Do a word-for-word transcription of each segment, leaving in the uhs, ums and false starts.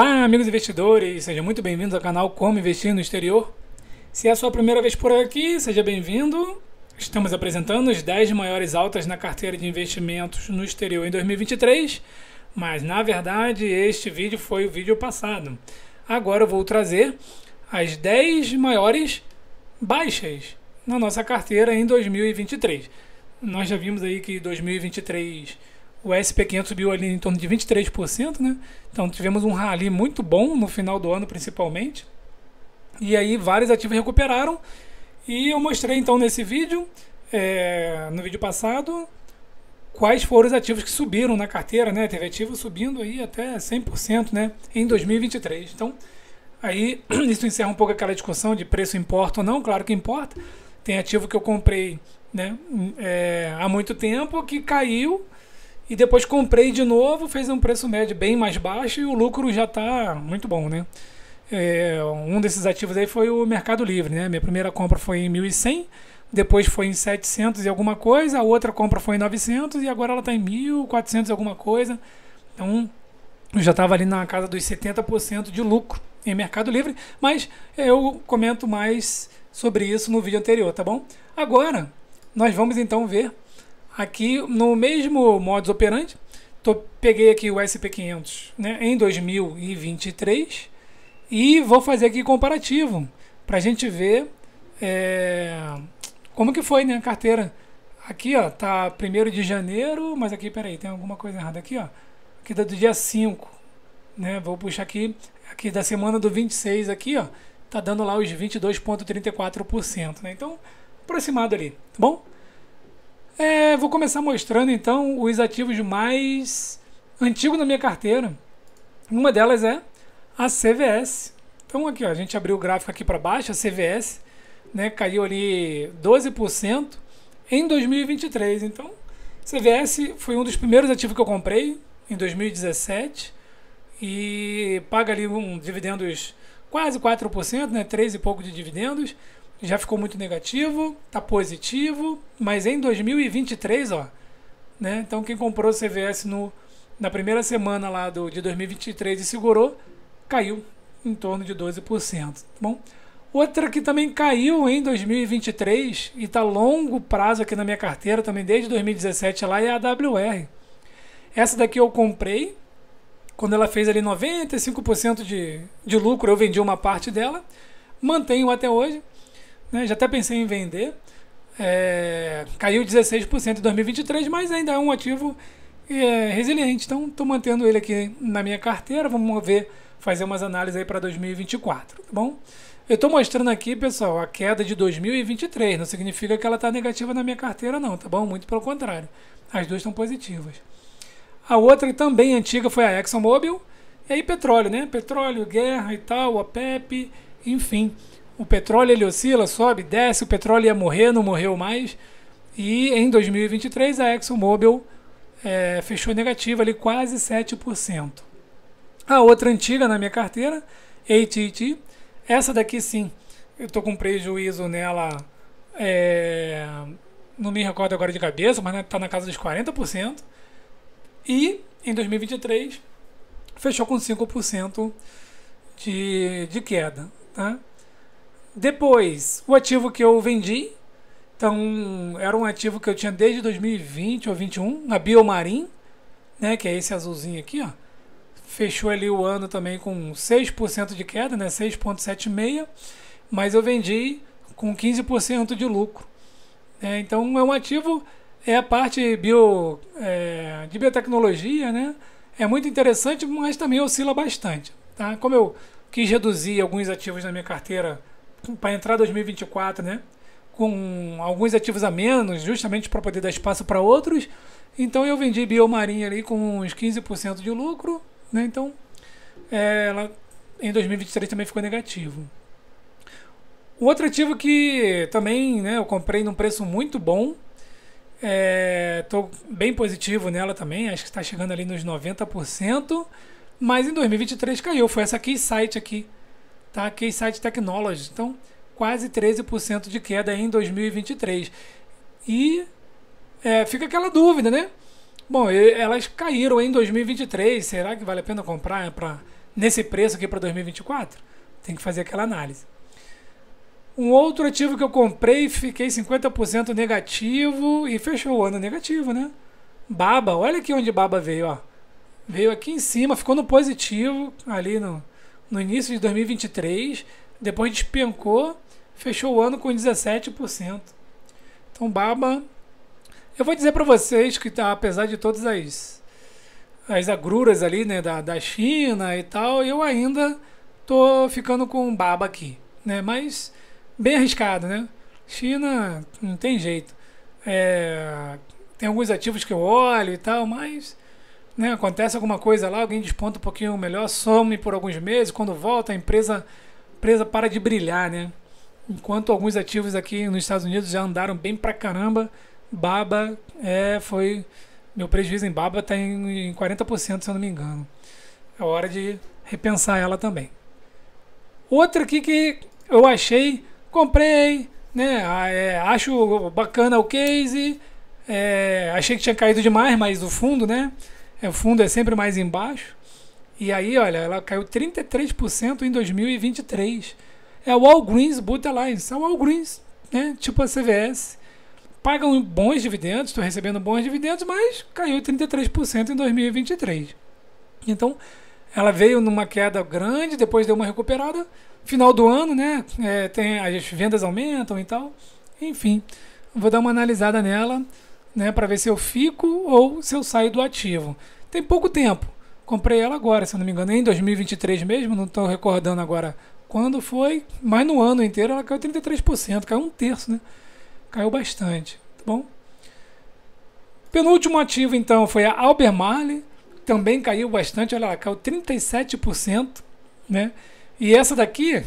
Olá, amigos investidores, sejam muito bem-vindos ao canal Como Investir no Exterior. Se é a sua primeira vez por aqui, seja bem-vindo. Estamos apresentando as dez maiores altas na carteira de investimentos no exterior em dois mil e vinte e três, mas na verdade este vídeo foi o vídeo passado. Agora eu vou trazer as dez maiores baixas na nossa carteira em dois mil e vinte e três. Nós já vimos aí que em dois mil e vinte e três o S P quinhentos subiu ali em torno de vinte e três por cento, né? Então tivemos um rally muito bom no final do ano, principalmente. E aí vários ativos recuperaram. E eu mostrei então nesse vídeo, é, no vídeo passado, quais foram os ativos que subiram na carteira, né? Teve ativo subindo aí até cem por cento, né? Em dois mil e vinte e três. Então aí isso encerra um pouco aquela discussão de preço importa ou não. Claro que importa. Tem ativo que eu comprei, né, é, há muito tempo, que caiu. E depois comprei de novo, fez um preço médio bem mais baixo e o lucro já está muito bom, né? É, um desses ativos aí foi o Mercado Livre, né? Minha primeira compra foi em mil e cem, depois foi em setecentos e alguma coisa, a outra compra foi em novecentos e agora ela está em mil e quatrocentos e alguma coisa. Então, eu já estava ali na casa dos setenta por cento de lucro em Mercado Livre, mas eu comento mais sobre isso no vídeo anterior, tá bom? Agora, nós vamos então ver aqui no mesmo modus operandi. Tô, peguei aqui o S P quinhentos, né, em dois mil e vinte e três e vou fazer aqui comparativo para a gente ver é, como que foi, né, a carteira. Aqui ó, tá primeiro de janeiro, mas aqui, peraí, tem alguma coisa errada aqui ó. Aqui tá do dia cinco, né, vou puxar aqui, aqui da semana do vinte e seis aqui ó, tá dando lá os vinte e dois vírgula trinta e quatro por cento, né, então aproximado ali, tá bom? É, vou começar mostrando então os ativos mais antigos na minha carteira. Uma delas é a C V S. Então aqui ó, a gente abriu o gráfico aqui para baixo, a C V S, né, caiu ali doze por cento em dois mil e vinte e três. Então C V S foi um dos primeiros ativos que eu comprei em dois mil e dezessete e paga ali um dividendos quase quatro por cento, né, três e pouco de dividendos. Já ficou muito negativo, tá positivo, mas em dois mil e vinte e três, ó, né? Então quem comprou o C V S no, na primeira semana lá do, de dois mil e vinte e três e segurou, caiu em torno de doze por cento. Tá bom? Outra que também caiu em dois mil e vinte e três e tá longo prazo aqui na minha carteira também, desde dois mil e dezessete lá, é a A W R. Essa daqui eu comprei quando ela fez ali noventa e cinco por cento de, de lucro, eu vendi uma parte dela, mantenho até hoje. Né, já até pensei em vender, é, caiu dezesseis por cento em dois mil e vinte e três, mas ainda é um ativo é, resiliente, então estou mantendo ele aqui na minha carteira. Vamos ver, fazer umas análises aí para dois mil e vinte e quatro, tá bom? Eu estou mostrando aqui, pessoal, a queda de dois mil e vinte e três, não significa que ela está negativa na minha carteira não, tá bom? Muito pelo contrário, as duas estão positivas. A outra também antiga foi a ExxonMobil, e aí petróleo, né? Petróleo, guerra e tal, a P E P, enfim. O petróleo ele oscila, sobe, desce, o petróleo ia morrer, não morreu mais. E em dois mil e vinte e três a ExxonMobil é, fechou negativa ali quase sete por cento. A outra antiga na minha carteira, Titi, essa daqui sim, eu estou com prejuízo nela, é, não me recordo agora de cabeça, mas está na casa dos quarenta por cento. E em dois mil e vinte e três fechou com cinco por cento de, de queda, tá? Depois, o ativo que eu vendi, então era um ativo que eu tinha desde dois mil e vinte ou vinte e um, a BioMarin, né, que é esse azulzinho aqui, ó, fechou ali o ano também com seis por cento de queda, né, seis vírgula setenta e seis por cento, mas eu vendi com quinze por cento de lucro. É, então é um ativo, é a parte bio, é, de biotecnologia, né, é muito interessante, mas também oscila bastante. Tá? Como eu quis reduzir alguns ativos na minha carteira para entrar dois mil e vinte e quatro, né, com alguns ativos a menos, justamente para poder dar espaço para outros, então eu vendi BioMarin ali com uns quinze por cento de lucro, né, então é, ela em dois mil e vinte e três também ficou negativo. Outro ativo que também, né, eu comprei num preço muito bom, é, tô bem positivo nela também, acho que está chegando ali nos noventa por cento, mas em dois mil e vite e três caiu, foi essa aqui, site aqui, tá? K-Site Technology, então quase treze por cento de queda em dois mil e vinte e três. E é, fica aquela dúvida, né? Bom, elas caíram em dois mil e vinte e três, será que vale a pena comprar para nesse preço aqui para dois mil e vinte e quatro? Tem que fazer aquela análise. Um outro ativo que eu comprei, fiquei cinquenta por cento negativo e fechou o ano negativo, né? Baba, olha aqui onde Baba veio, ó. Veio aqui em cima, ficou no positivo ali no, no início de dois mil e vinte e três, depois despencou, fechou o ano com dezessete por cento. Então Baba, eu vou dizer para vocês que tá, apesar de todas as, as agruras ali, né, da, da China e tal, eu ainda tô ficando com Baba aqui, né? Mas bem arriscado, né? China não tem jeito. É, tem alguns ativos que eu olho e tal, mas, né, acontece alguma coisa lá, alguém desponta um pouquinho melhor, some por alguns meses, quando volta a empresa, empresa para de brilhar, né? Enquanto alguns ativos aqui nos Estados Unidos já andaram bem pra caramba, Baba é, foi... Meu prejuízo em Baba está em, em quarenta por cento, se eu não me engano. É hora de repensar ela também. Outra aqui que eu achei... Comprei, né? É, acho bacana o case, é, achei que tinha caído demais, mas o fundo, né? É, o fundo é sempre mais embaixo. E aí, olha, ela caiu trinta e três por cento em dois mil e vinte e três. É o Walgreens Booted Alliance, é o Walgreens, né? Tipo a C V S. Pagam bons dividendos, estou recebendo bons dividendos, mas caiu trinta e três por cento em dois mil e vinte e três. Então, ela veio numa queda grande, depois deu uma recuperada. Final do ano, né? É, tem, as vendas aumentam e tal. Enfim, vou dar uma analisada nela, né? Para ver se eu fico ou se eu saio do ativo. Tem pouco tempo. Comprei ela agora, se eu não me engano, em dois mil e vinte e três mesmo. Não estou recordando agora quando foi. Mas no ano inteiro ela caiu trinta e três por cento. Caiu um terço, né? Caiu bastante, tá bom? Penúltimo ativo, então, foi a Albemarle. Também caiu bastante. Olha lá, caiu trinta e sete por cento, né? E essa daqui,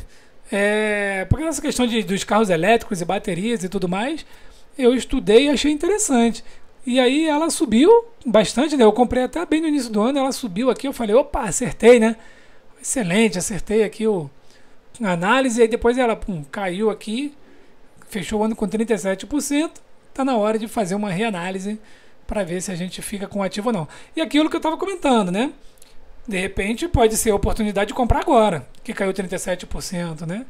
é, porque essa questão de, dos carros elétricos e baterias e tudo mais, eu estudei e achei interessante. E aí ela subiu bastante, né? Eu comprei até bem no início do ano, ela subiu aqui, eu falei, opa, acertei, né? Excelente, acertei aqui o, a análise, e aí depois ela pum, caiu aqui, fechou o ano com trinta e sete por cento, tá na hora de fazer uma reanálise para ver se a gente fica com o ativo ou não. E aquilo que eu estava comentando, né? De repente pode ser a oportunidade de comprar agora, que caiu trinta e sete por cento, né?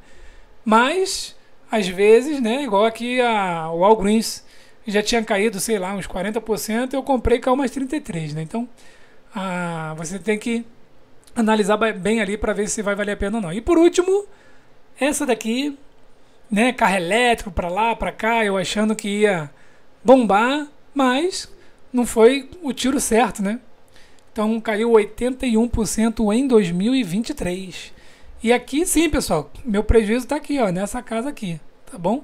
Mas, às vezes, né, igual aqui a Walgreens já tinha caído, sei lá, uns quarenta por cento, eu comprei e caiu mais trinta e três por cento, né? Então, a, você tem que analisar bem ali para ver se vai valer a pena ou não. E por último, essa daqui, né, carro elétrico para lá, para cá, eu achando que ia bombar, mas não foi o tiro certo, né? Então caiu oitenta e um por cento em dois mil e vinte e três. E aqui sim, pessoal, meu prejuízo está aqui, ó, nessa casa aqui, tá bom?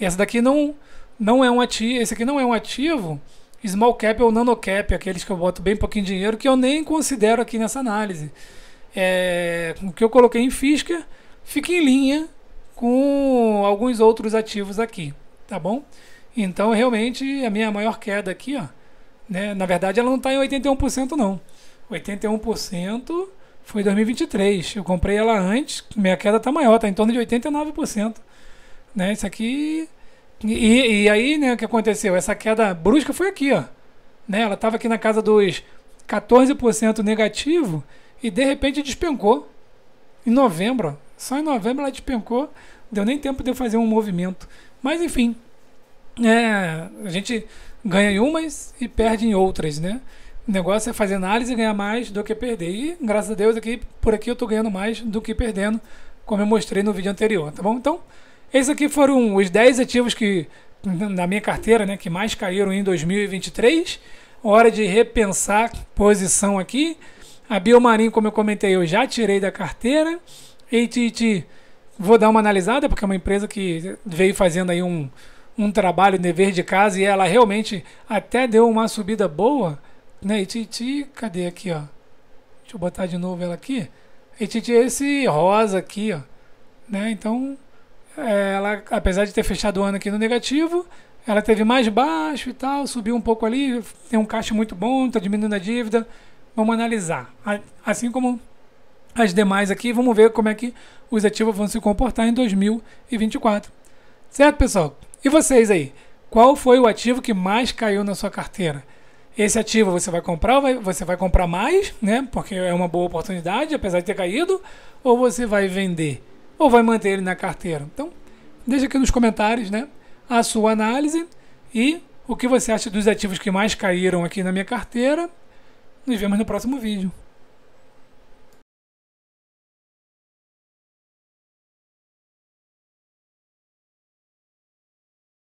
E essa daqui não, não é um ativo, esse aqui não é um ativo small cap ou nano cap, aqueles que eu boto bem pouquinho de dinheiro, que eu nem considero aqui nessa análise. É, o que eu coloquei em Fisca fica em linha com alguns outros ativos aqui, tá bom? Então realmente a minha maior queda aqui, ó, né? Na verdade, ela não está em oitenta e um por cento, não. oitenta e um por cento foi dois mil e vinte e três. Eu comprei ela antes, minha queda está maior, está em torno de oitenta e nove por cento. Né? Isso aqui... E, e aí, né, o que aconteceu? Essa queda brusca foi aqui, ó. Né? Ela estava aqui na casa dos quatorze por cento negativo e, de repente, despencou. Em novembro, ó. Só em novembro ela despencou. Deu nem tempo de eu fazer um movimento. Mas, enfim, é, a gente... ganha em umas e perde em outras, né? O negócio é fazer análise e ganhar mais do que perder. E, graças a Deus, aqui, por aqui eu estou ganhando mais do que perdendo, como eu mostrei no vídeo anterior, tá bom? Então, esses aqui foram os dez ativos que, na minha carteira, né, que mais caíram em dois mil e vinte e três. Hora de repensar posição aqui. A BioMarin, como eu comentei, eu já tirei da carteira. E Titi, vou dar uma analisada, porque é uma empresa que veio fazendo aí um... um trabalho, um dever de casa, e ela realmente até deu uma subida boa, né? E Titi, cadê aqui, ó? Deixa eu botar de novo ela aqui. E Titi é esse rosa aqui, ó, né? Então, ela, apesar de ter fechado o ano aqui no negativo, ela teve mais baixo e tal, subiu um pouco ali, tem um caixa muito bom, tá diminuindo a dívida. Vamos analisar. Assim como as demais aqui, vamos ver como é que os ativos vão se comportar em dois mil e vinte e quatro. Certo, pessoal? E vocês aí, qual foi o ativo que mais caiu na sua carteira? Esse ativo você vai comprar, vai, você vai comprar mais, né? Porque é uma boa oportunidade, apesar de ter caído, ou você vai vender, ou vai manter ele na carteira. Então, deixa aqui nos comentários, né, a sua análise e o que você acha dos ativos que mais caíram aqui na minha carteira. Nos vemos no próximo vídeo.